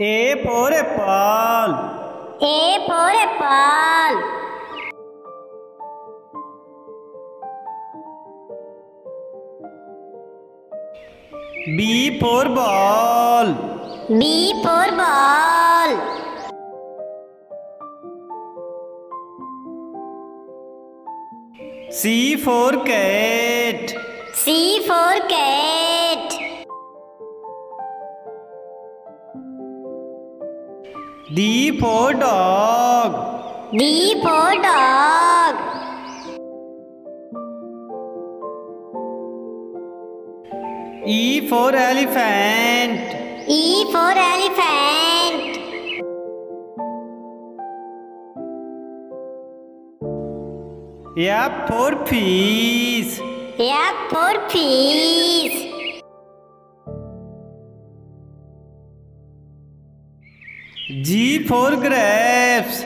A for apple. A for apple. B for ball. B for ball. C for cat. C for cat. D for dog. D for dog. E for elephant. E for elephant. F for fish. F for fish. G for grapes.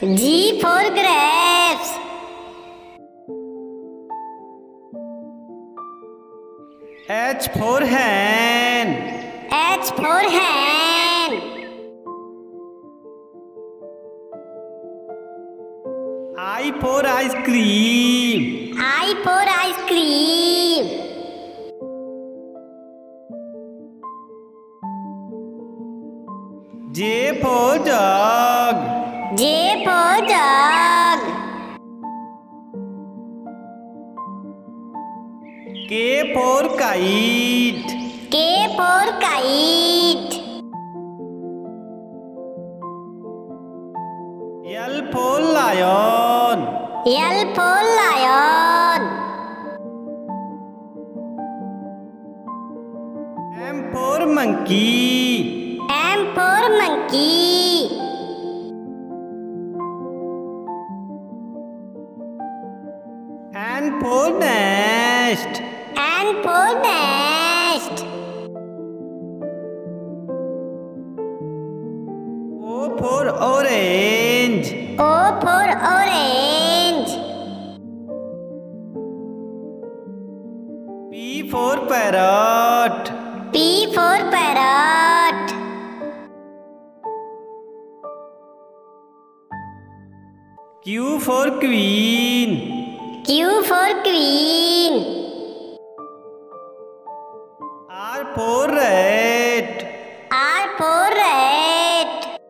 G for grapes. H for hand. H for hand. I for ice cream. I for ice cream. J for dog. J for dog. K for kite. K for kite. L for lion. L for lion. M for monkey. M for monkey. N for nest. N for nest. O for orange. O for orange. P for parrot. P for parrot. Q for queen. Q for queen. R for rat. R for rat.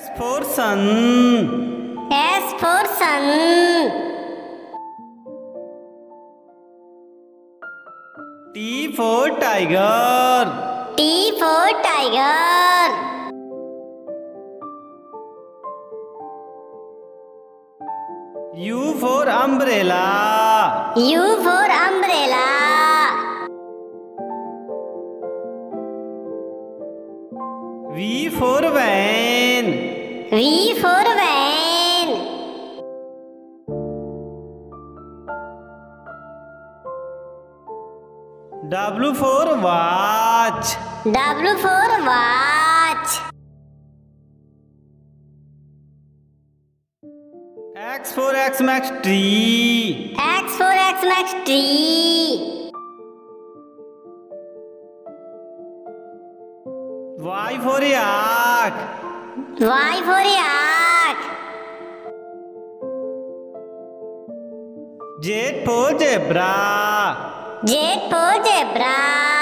S for sun. S for sun. T for tiger. T for tiger. U for umbrella. U for umbrella. V for van. V for van. W for watch. W for watch. X for X max tree. X for X max tree. Y for yak. Y for yak. Z for zebra. Z for zebra.